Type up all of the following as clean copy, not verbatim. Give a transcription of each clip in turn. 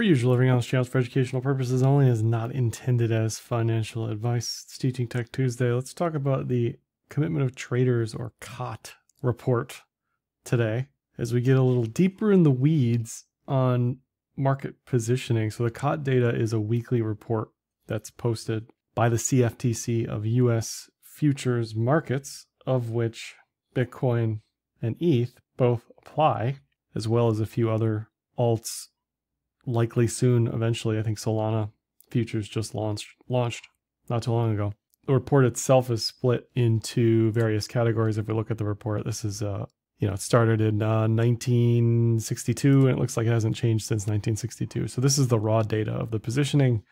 Per usual, everything on this channel is for educational purposes only and is not intended as financial advice. It's Teaching Tech Tuesday. Let's talk about the Commitment of Traders, or COT, report today as we get a little deeper in the weeds on market positioning. So the COT data is a weekly report that's posted by the CFTC of U.S. futures markets, of which Bitcoin and ETH both apply, as well as a few other alts, likely soon, eventually. I think Solana futures just launched not too long ago. The report itself is split into various categories. If we look at the report, this is, it started in 1962, and it looks like it hasn't changed since 1962. So this is the raw data of the positioning,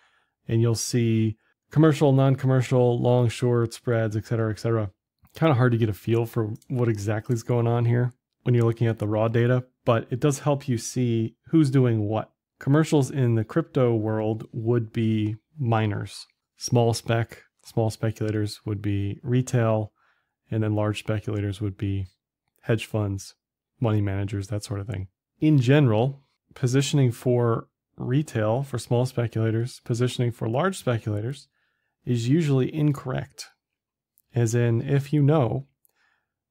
and you'll see commercial, non-commercial, long, short, spreads, et cetera, et cetera. Kind of hard to get a feel for what exactly is going on here when you're looking at the raw data, but it does help you see who's doing what. Commercials in the crypto world would be miners. Small speculators would be retail, and then large speculators would be hedge funds, money managers, that sort of thing. In general, positioning for retail, for small speculators, positioning for large speculators is usually incorrect. As in, if you know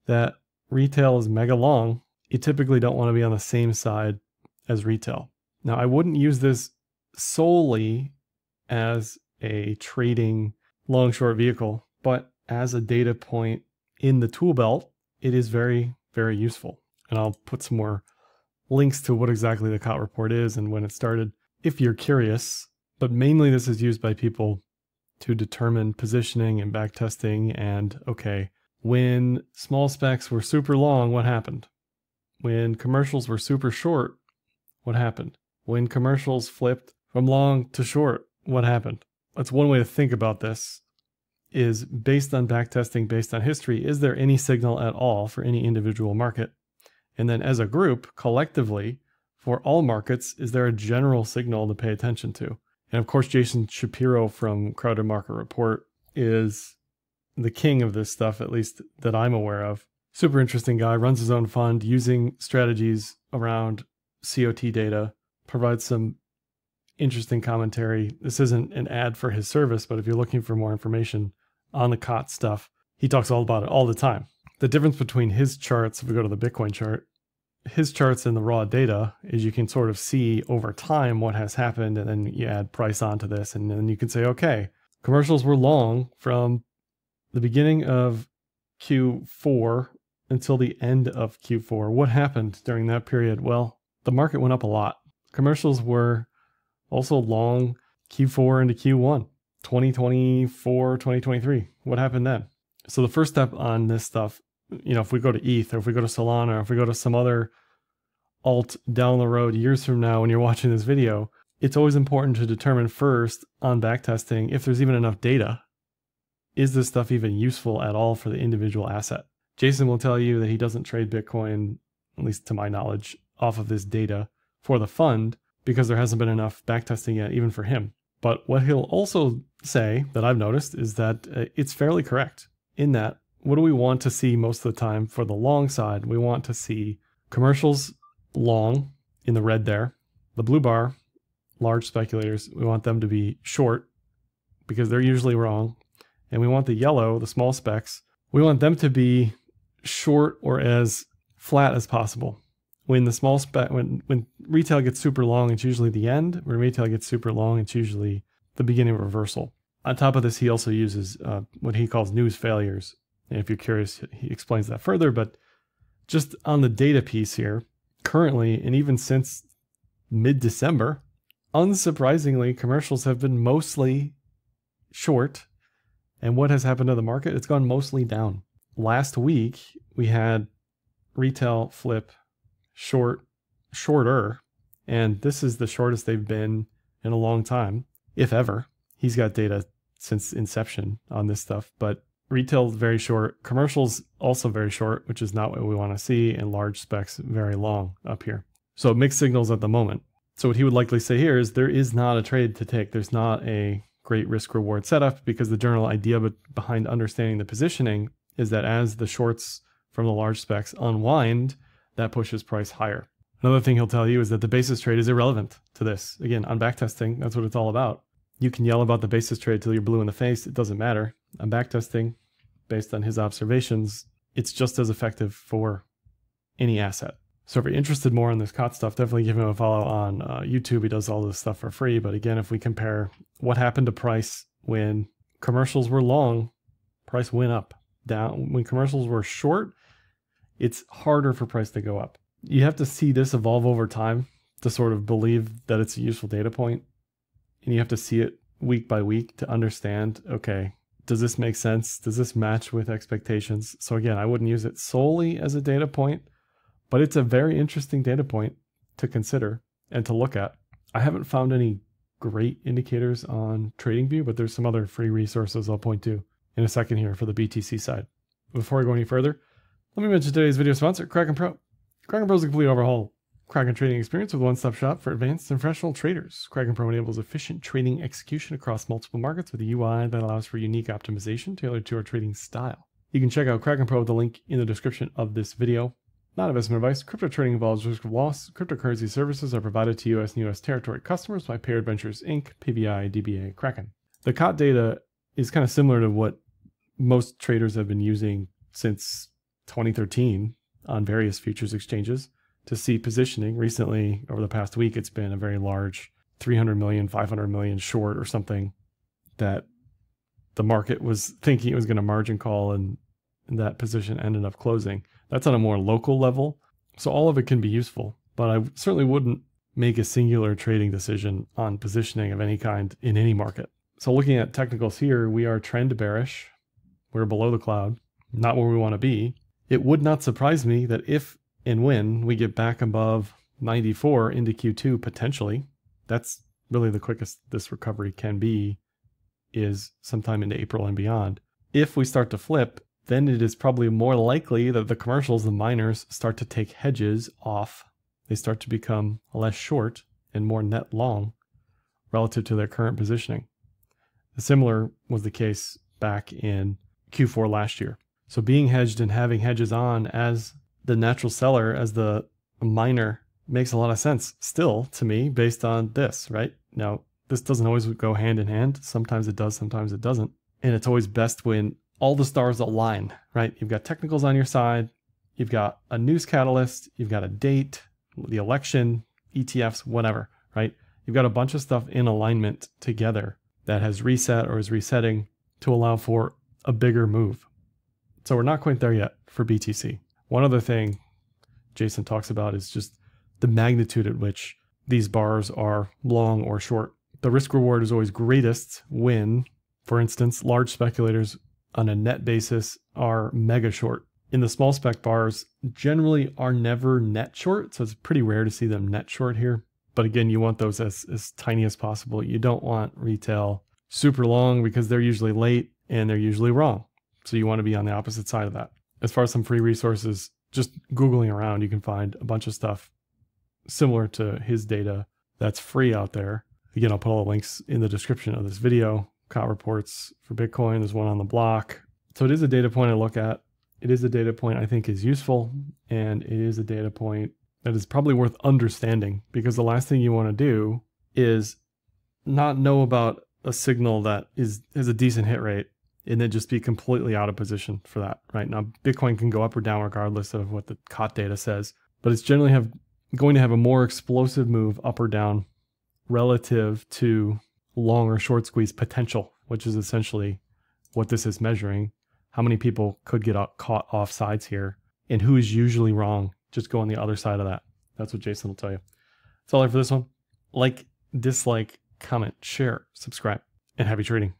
that retail is mega long, you typically don't want to be on the same side as retail. Now, I wouldn't use this solely as a trading long-short vehicle, but as a data point in the tool belt, it is very, very useful. And I'll put some more links to what exactly the COT report is and when it started, if you're curious. But mainly this is used by people to determine positioning and backtesting and, okay, when small specs were super long, what happened? When commercials were super short, what happened? When commercials flipped from long to short, what happened? That's one way to think about this, is based on backtesting, based on history, is there any signal at all for any individual market? And then as a group, collectively, for all markets, is there a general signal to pay attention to? And of course, Jason Shapiro from Crowded Market Report is the king of this stuff, at least that I'm aware of. Super interesting guy, runs his own fund using strategies around COT data, provides some interesting commentary. This isn't an ad for his service, but if you're looking for more information on the COT stuff, he talks all about it all the time. The difference between his charts, if we go to the Bitcoin chart, his charts and the raw data is you can sort of see over time what has happened, and then you add price onto this, and then you can say, okay, commercials were long from the beginning of Q4 until the end of Q4. What happened during that period? Well, the market went up a lot. Commercials were also long Q4 into Q1, 2024, 2023. What happened then? So the first step on this stuff, if we go to ETH, or if we go to Solana, or if we go to some other alt down the road years from now when you're watching this video, it's always important to determine first on backtesting if there's even enough data. Is this stuff even useful at all for the individual asset? Jason will tell you that he doesn't trade Bitcoin, at least to my knowledge, off of this data for the fund, because there hasn't been enough backtesting yet, even for him. But what he'll also say that I've noticed is that it's fairly correct in that, what do we want to see most of the time for the long side? We want to see commercials long in the red there, the blue bar, large speculators. We want them to be short because they're usually wrong. And we want the yellow, the small specs, we want them to be short or as flat as possible. When the small spec, when retail gets super long, it's usually the end. When retail gets super long, it's usually the beginning of reversal. On top of this, he also uses what he calls news failures. And if you're curious, he explains that further. But just on the data piece here, currently, and even since mid-December, unsurprisingly, commercials have been mostly short. And what has happened to the market? It's gone mostly down. Last week, we had retail flip shorter, and this is the shortest they've been in a long time, if ever. He's got data since inception on this stuff, but retail very short, commercials also very short, which is not what we want to see, and large specs very long up here. So mixed signals at the moment. So what he would likely say here is there is not a trade to take. There's not a great risk reward setup, because the general idea behind understanding the positioning is that as the shorts from the large specs unwind, that pushes price higher. Another thing he'll tell you is that the basis trade is irrelevant to this. Again, on backtesting, that's what it's all about. You can yell about the basis trade till you're blue in the face. It doesn't matter. On backtesting, based on his observations, it's just as effective for any asset. So if you're interested more in this COT stuff, definitely give him a follow on YouTube. He does all this stuff for free. But again, if we compare what happened to price when commercials were long, price went up. Down when commercials were short, it's harder for price to go up. You have to see this evolve over time to sort of believe that it's a useful data point. And you have to see it week by week to understand, okay, does this make sense? Does this match with expectations? So again, I wouldn't use it solely as a data point, but it's a very interesting data point to consider and to look at. I haven't found any great indicators on TradingView, but there's some other free resources I'll point to in a second here for the BTC side. Before I go any further, let me mention today's video sponsor, Kraken Pro. Kraken Pro is a complete overhaul Kraken trading experience with one-stop shop for advanced and professional traders. Kraken Pro enables efficient trading execution across multiple markets with a UI that allows for unique optimization tailored to our trading style. You can check out Kraken Pro with the link in the description of this video. Not investment advice. Crypto trading involves risk of loss. Cryptocurrency services are provided to U.S. and U.S. territory customers by Pair Adventures Inc., PBI, DBA, Kraken. The COT data is kind of similar to what most traders have been using since 2013. On various futures exchanges to see positioning. Recently, over the past week, it's been a very large 300 million, 500 million short or something that the market was thinking it was going to margin call, and that position ended up closing. That's on a more local level. So all of it can be useful, but I certainly wouldn't make a singular trading decision on positioning of any kind in any market. So looking at technicals here, we are trend bearish. We're below the cloud, not where we want to be. It would not surprise me that if and when we get back above 94 into Q2 potentially, that's really the quickest this recovery can be, is sometime into April and beyond. If we start to flip, then it is probably more likely that the commercials, the miners, start to take hedges off. They start to become less short and more net long relative to their current positioning. The similar was the case back in Q4 last year. So being hedged and having hedges on as the natural seller, as the miner, makes a lot of sense still to me based on this, right? Now, this doesn't always go hand in hand. Sometimes it does, sometimes it doesn't. And it's always best when all the stars align, right? You've got technicals on your side. You've got a news catalyst. You've got a date, the election, ETFs, whatever, right? You've got a bunch of stuff in alignment together that has reset or is resetting to allow for a bigger move. So we're not quite there yet for BTC. One other thing Jason talks about is just the magnitude at which these bars are long or short. The risk reward is always greatest when, for instance, large speculators on a net basis are mega short. In the small spec bars generally are never net short, so it's pretty rare to see them net short here. But again, you want those as tiny as possible. You don't want retail super long because they're usually late and they're usually wrong. So you want to be on the opposite side of that. As far as some free resources, just Googling around, you can find a bunch of stuff similar to his data that's free out there. Again, I'll put all the links in the description of this video. COT reports for Bitcoin, there's one on the block. So it is a data point I look at. It is a data point I think is useful, and it is a data point that is probably worth understanding, because the last thing you want to do is not know about a signal that has a decent hit rate and then just be completely out of position for that, right? Now, Bitcoin can go up or down regardless of what the COT data says, but it's generally going to have a more explosive move up or down relative to long or short squeeze potential, which is essentially what this is measuring. How many people could get caught off sides here, and who is usually wrong? Just go on the other side of that. That's what Jason will tell you. That's all I have for this one. Like, dislike, comment, share, subscribe, and happy trading.